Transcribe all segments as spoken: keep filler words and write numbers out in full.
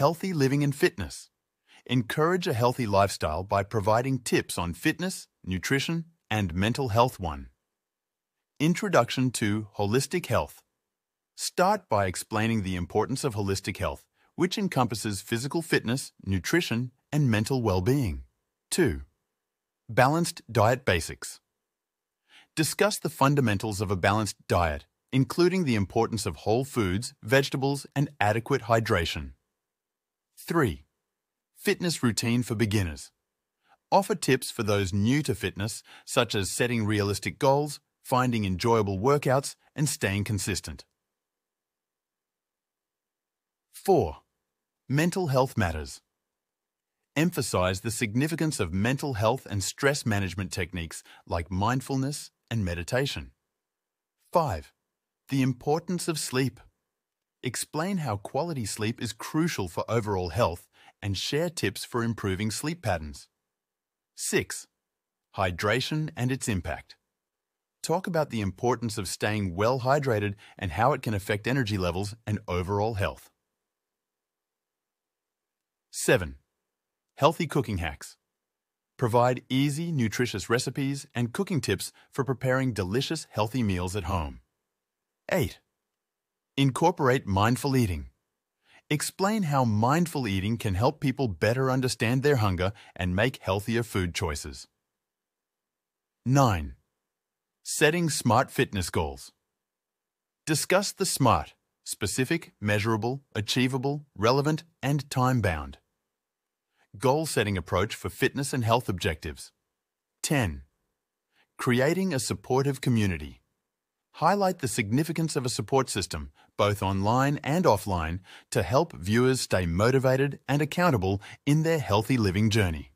Healthy living and fitness. Encourage a healthy lifestyle by providing tips on fitness, nutrition, and mental health. One. Introduction to Holistic Health. Start by explaining the importance of holistic health, which encompasses physical fitness, nutrition, and mental well-being. Two. Balanced Diet Basics. Discuss the fundamentals of a balanced diet, including the importance of whole foods, vegetables, and adequate hydration. Three. Fitness routine for beginners. Offer tips for those new to fitness, such as setting realistic goals, finding enjoyable workouts, and staying consistent. Four. Mental health matters. Emphasize the significance of mental health and stress management techniques like mindfulness and meditation. Five. The importance of sleep. Explain how quality sleep is crucial for overall health and share tips for improving sleep patterns. Six. Hydration and its impact. Talk about the importance of staying well hydrated and how it can affect energy levels and overall health. Seven. Healthy cooking hacks. Provide easy, nutritious recipes and cooking tips for preparing delicious, healthy meals at home. Eight. Incorporate mindful eating. Explain how mindful eating can help people better understand their hunger and make healthier food choices. Nine. Setting SMART fitness goals. Discuss the SMART: specific, measurable, achievable, relevant, and time-bound goal-setting approach for fitness and health objectives. Ten. Creating a supportive community. Highlight the significance of a support system, both online and offline, to help viewers stay motivated and accountable in their healthy living journey.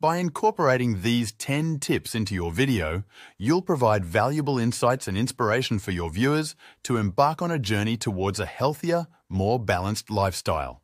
By incorporating these ten tips into your video, you'll provide valuable insights and inspiration for your viewers to embark on a journey towards a healthier, more balanced lifestyle.